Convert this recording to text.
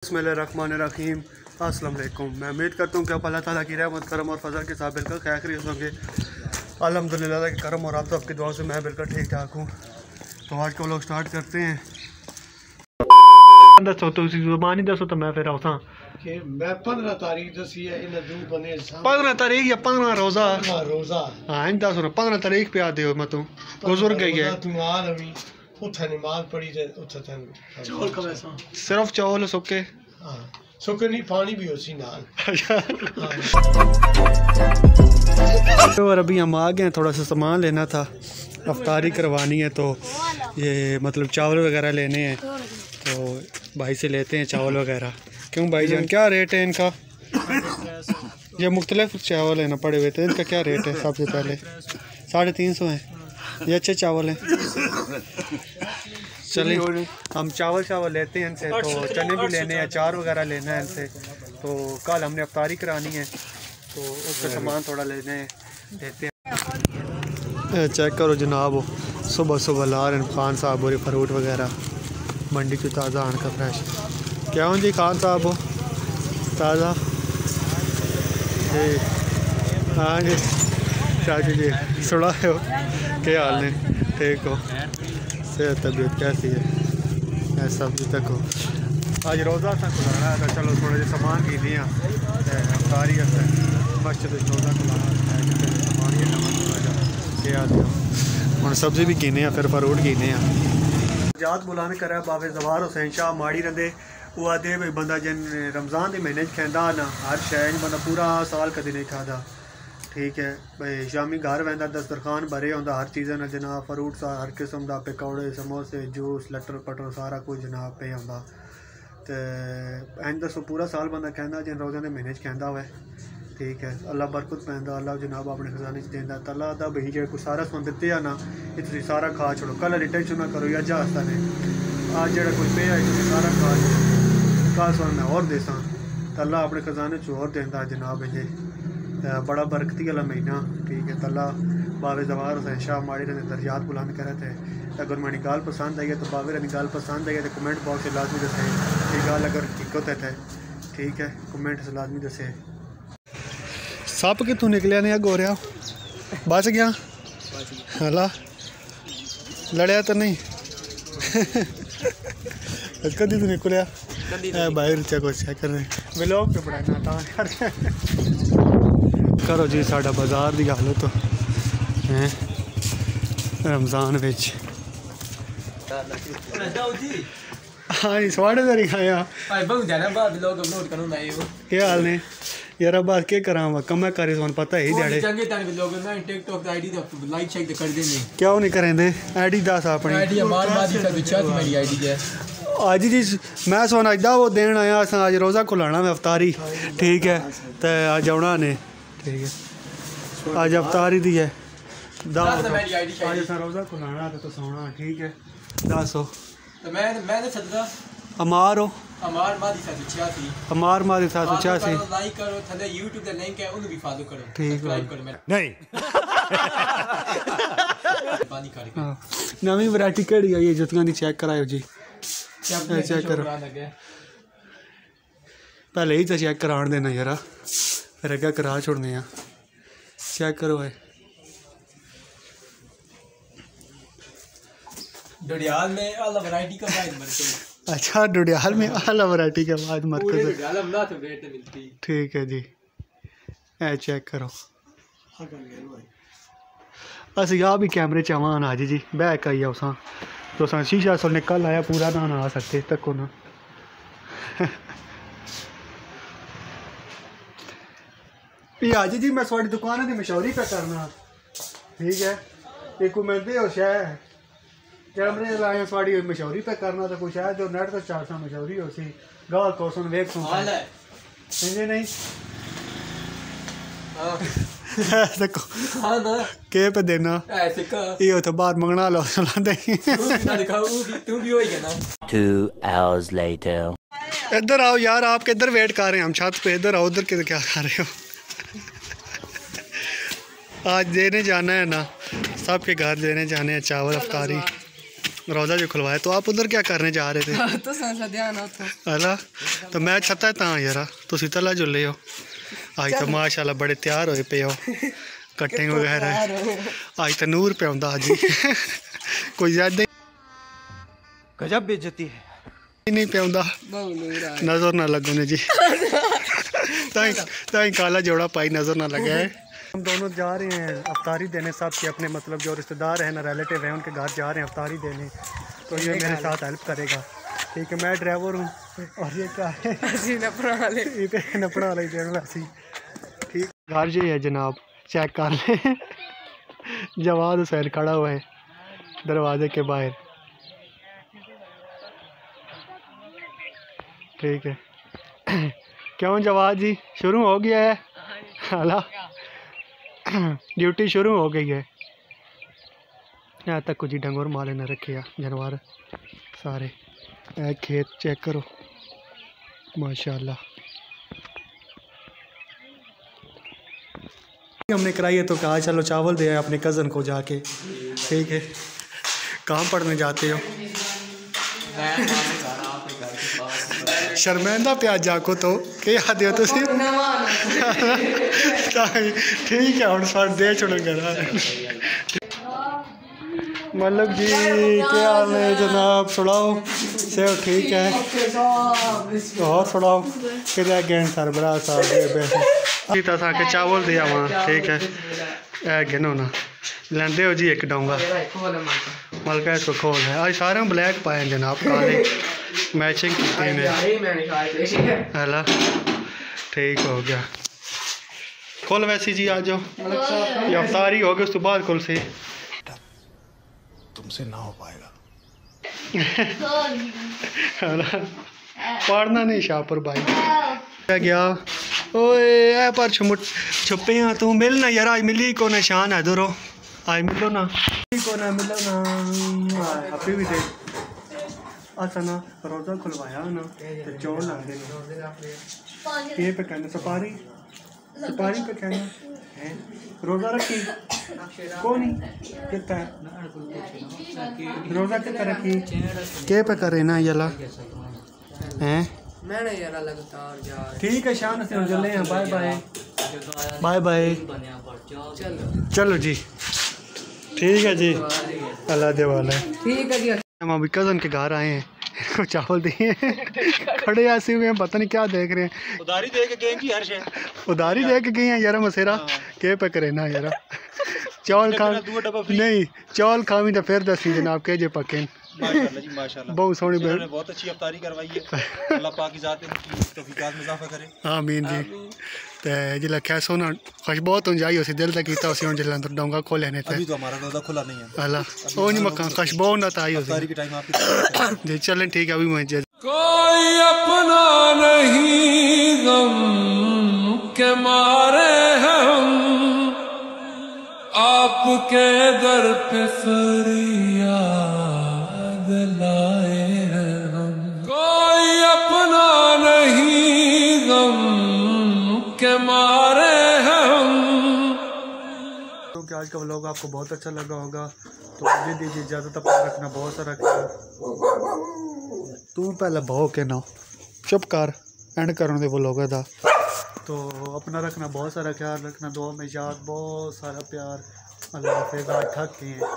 बिस्मिल्लाहिर्रहमानिर्रहीम। अस्सलाम वालेकुम। मैं उम्मीद करता हूँ कि आप अल्लाह ताला की रहमत करम और फ़ज़ल के साथ बिल्कुल खैर खैरियत होंगे। अल्हम्दुलिल्लाह के करम और आप तो आपकी दुआ से मैं बिल्कुल ठीक ठाक हूँ। तो आज को लोग स्टार्ट करते हैं। दसो तो ज़ुबानी दसो तो मैं फिर आसा मैं 15 तारीख दसी है इन दू बने 15 तारीख या 15 रोज़ा रोज़ा हां दसो 15 तारीख पे आते हो मैं तो गुजर गई है तू आ रही उठा नमाज पढ़ी थे उठा था चावल का वैसा सिर्फ चावल सूखे हां सूखे नहीं पानी भी उसी नाल और अभी हम आ गए हैं, थोड़ा सा सामान लेना था, अफ्तारी करवानी है तो ये मतलब चावल वगैरह लेने हैं तो भाई से लेते हैं चावल वगैरह। क्यों भाई जान क्या रेट है इनका? ये मुख्तलिफ चावल लेना पड़े हुए थे, इनका क्या रेट है? सबसे पहले 350 है, ये अच्छे चावल हैं। चलिए हम चावल लेते हैं इनसे, तो चने भी लेने हैं, अचार वगैरह लेना है इनसे, तो कल हमने अफ्तारी करानी है तो उसका सामान थोड़ा लेने लेते हैं। चेक करो जनाब, सुबह सुबह लाल खान साहब और फ्रूट वगैरह मंडी की ताज़ा आन का फ्रेश क्या हो जी खान साहब हो ताज़ा जी। हाँ जी चाची जी सुना हो क्या हाल है? ठीक हो? सेहत तबीयत कैसी है? ऐसा अभी तक हो आज रोज़ा था खुलाना था, चलो थोड़े जो सामान की दिया सारी मस्जिद रोज़ा खुलाना सामान क्या हम सब्ज़ी भी कीने फिर फरूट कीने जात बुलंद करा बाबे जवार हुसैन शाह माड़ी रंदे वह दे बंदा जिन रमज़ान के महीने खेंदा ना हर शहर बंदा पूरा साल कद नहीं खादा ठीक है भाई। शामी घर वह दस्तरखान भरे होंगे हर चीज़ ना जनाब, फ्रूट सा हर किस्म का पकौड़े समोसे जूस लटर पटर सारा कुछ जनाब पे आंदा ते एंड दसो पूरा साल बंदा कहना जिन रोज़ा के महीने कहता हुआ ठीक है। अल्लाह बरकत पैदा अल्लाह जनाब अपने खजाने देंदा तला दा बही जो कुछ सारा सुन दिते ना ये सारा खा छोड़ो, कल रिटेंशन ना करो या जहाज़ता ने आज जो कुछ पे है सारा खा छोड़ो कल सुन मैं और देसा तला अपने खजाने चो और देंदा जनाब इजे बड़ा बरकती वाला महीना ठीक है। तला बाबे जवाहर हुसैन शाह माड़ी रहे दर्जात बुलंद करे थे। अगर मेरी गाल पसंद आई है तो बाबे रही गाल पसंद आई है तो कमेंट बॉक्स से लाजमी दसें ये गाल अगर हकीकत है ठीक है कमेंट से लाजमी दसें। सब कितों निकलिया नहीं गोरिया बच गया हला लड़िया तो नहीं कद तू निकलिया बाहर चा कुछ चेक कर ब्लॉग तो बनाना करो जी साढ़ा बाजार की हालत है रमज़ान बिच हाँ साढ़े तरी खाया क्या हाल ने यार बस के करा कम करे सोन पता ही क्यों नहीं करेंगे आईडी दस अपनी अज जी मैं सोन अजा वो देन आया अस अज रोज़ा खुलाना मैं अफ्तारी ठीक है तो अज आना ने ठीक है आज अफ्तारी दी है रोज़ा खुलाना तो सोना ठीक है दस हो तो मैं अमार हो अमार मारी 786 लाइक करो थले YouTube का लिंक है उन भी फॉलो करो ठीक है नहीं नवी वैरायटी केड़ी आई है जतका दी चेक करायो जी चेक करो पहले ही तो चेक कराण देना यार फिर अगर करा छोड़ने चेक करो भाई डुडियाल में आला वैरायटी का मरकज अच्छा डुडियाल में आला वैरायटी का मरकज ठीक है जी ए चेक करो अस यहाँ भी कैमरे चावा ना जी जी बैक आई उस तो शीशा असल निकल आया पूरा ना आ सकते तको ना आज जी मैं थोड़ी दुकान की मशहूरी पे करना ठीक है एक मिलते हो शायद कैमरे लाए थोड़ी मशहूरी पे करना तो कुछ है जो नेट तो 400 मशहूरी हो सी गाल को सुन वेख सुन समझे नहीं हां देखो हां ना के पे देना ऐसे का ये तो बात मंगना लो लांदे तू भी होई गया ना 2 hours later इधर आओ यार आप किधर वेट कर रहे हैं हम छत पे इधर आओ उधर के क्या कर रहे हो आज देने जाना है ना सबके घर देने जाने हैं चावल अफ्तारी रोज़ा जो खुलवाया, तो आप उधर क्या करने जा रहे थे? तो अला तो मैं छता तां यारा तुसी तला जो ले हो आज तो माशाल्लाह बड़े तैयार होए पे हो कटिंग वगैरह आज तो नूर पे आंदा जी कोई ज्यादा गजब बेइज्जती है नहीं पे आंदा नजर ना लगने जी ताई ताई काला जोड़ा पाई नजर ना लगे। हम दोनों जा रहे हैं अफ्तारी देने साहब के अपने मतलब जो रिश्तेदार हैं ना रिलेटिव हैं उनके घर जा रहे हैं अफ्तारी देने, तो ये मेरे साथ हेल्प करेगा ठीक है। मैं ड्राइवर हूँ और ये क्या है नपड़ा वाला ही देना वैसी ठीक घर जो है जनाब चेक कर लें। जवाद हुसैन खड़ा हुआ है दरवाजे के बाहर ठीक है। क्यों जवाद जी शुरू हो गया है? हाला ड्यूटी शुरू हो गई है। यहाँ तक कुछ डंगोर माले न रखे जानवर सारे खेत चेक करो माशाल्लाह। हमने कराई है तो कहा चलो चावल दे अपने कज़न को जाके ठीक है। काम पढ़ने जाते हो शर्मेंदा प्याजा को तो क्या दे तो ठीक है हम साथ दे छोड़ेंगे। मल्लक जी क्या हाल है जनाब? सुनाओ सब ठीक है? और सुनाओ कि अगेन सरबराह साहब के चावल दिया वहाँ ठीक है अगेन होना लेंदे हो जी एक डोंगा मलका इसको खोल है। आज सारे ब्लैक पाए जनाब काले मैचिंग है ठीक हो गया। खोल वैसी जी आ जाओ ये अफ्तारी हो गई उसके बाद खोल सी तुमसे ना हो पाएगा। पढ़ना नहीं शाहपुर भाई क्या गया ओए ए पर छुपे हैं तू मिलना यार आज मिली को निशान है दूरो आज मिलो ना को ना मिलो ना अभी भी दे असना रोजा खुलवाया ना तो चोर लांदे ये पे कहना सुपारी सुपारी पे कहना है रोजा रखी कौन कितना रोजा कितना रखी के पे करे ना यला हैं मैंने यार लगातार जा ठीक है। शाम से चल रहे हैं बाय बाय बाय बाय चलो जी ठीक है जी अल्लाह दे वाला ठीक है जी। हम अभी कज़न के घर आए हैं इनको चावल दिए खड़े ऐसे हुए हैं पता नहीं क्या देख रहे हैं उधारी दे के गए कि हर शे उधारी दे के गए हैं यार मसेरा के पे करे ना यार चौल खा नहीं चौल खावी तो फिर दसी जनाब के जे पके माशाल्लाह जी माशाल्लाह बहुत सोहनी बहुत अच्छी अफ्तारी करवाई है अल्लाह पाक की जात की तौफीकात में इजाफा करे आमीन जी। ते जिला कैसो ना खुशबू तो जाई उसी दिल तक कीता उसी जिला अंदर डोंगा खोले ने थे अभी तो हमारा रोजा खुला नहीं है अल्लाह ओ नहीं मक्का खुशबू ना ताई उसी अफ्तारी के टाइम आपकी जी चलें ठीक है। अभी मुझे कोई अपना नहीं गम के मारे आपके दर पे फरियाद लाए हैं हम कोई अपना नहीं गम के मारे हैं हम। तो आज का व्लॉग आपको बहुत अच्छा लगा होगा तो मुझे दीजिए इजाज़त अपना रखना बहुत सारा तू पहले बहो के ना चुप कर एंड करने दे व्लॉग दा तो अपना रखना बहुत सारा ख्याल रखना दुआ में याद बहुत सारा प्यार अल्लाह हाफिज़ थक गए हैं।